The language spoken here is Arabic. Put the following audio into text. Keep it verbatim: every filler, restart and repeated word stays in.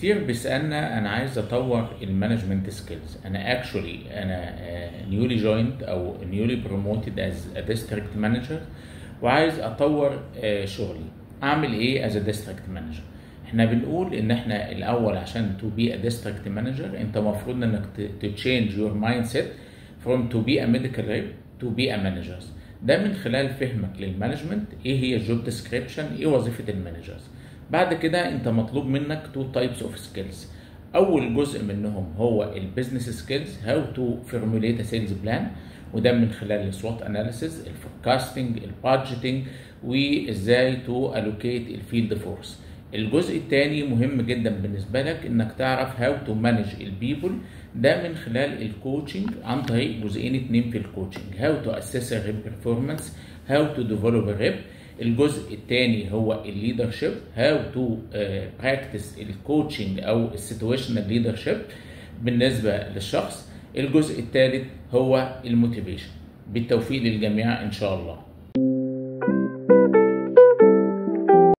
كتير بيسالنا انا عايز اطور المانجمنت سكيلز. انا اكشولي انا نيولي جويند او نيولي بروموتد از ديستريكت مانجر وعايز اطور شغلي، اعمل ايه از ديستريكت مانجر؟ احنا بنقول ان احنا الاول عشان تو بي ا ديستريكت مانجر انت المفروض انك تشينج يور مايند سيت فروم تو بي ا ميديكال ريب تو بي ا مانجرز. ده من خلال فهمك للمانجمنت، ايه هي الجوب ديسكريبشن، ايه وظيفه المانجرز. بعد كده انت مطلوب منك تو تايبس اوف سكيلز. اول جزء منهم هو البيزنس سكيلز، هاو تو فورموليت ا سيلز بلان، وده من خلال السوات اناليسيز، الفوركاستنج، البادجيتنج، وازاي تو الوكيت الفيلد فورس. الجزء الثاني مهم جدا بالنسبه لك انك تعرف هاو تو مانج البيبل، ده من خلال الكوتشنج عن طريق جزئين اتنين في الكوتشنج، هاو تو اسس الريب بيرفورمانس، هاو تو ديفلوب الريب. الجزء الثاني هو الليدرشيب، هاو تو براكتس الكوتشنج او السيتويشنال ليدرشيب بالنسبه للشخص. الجزء الثالث هو الموتيفيشن. بالتوفيق للجميع ان شاء الله.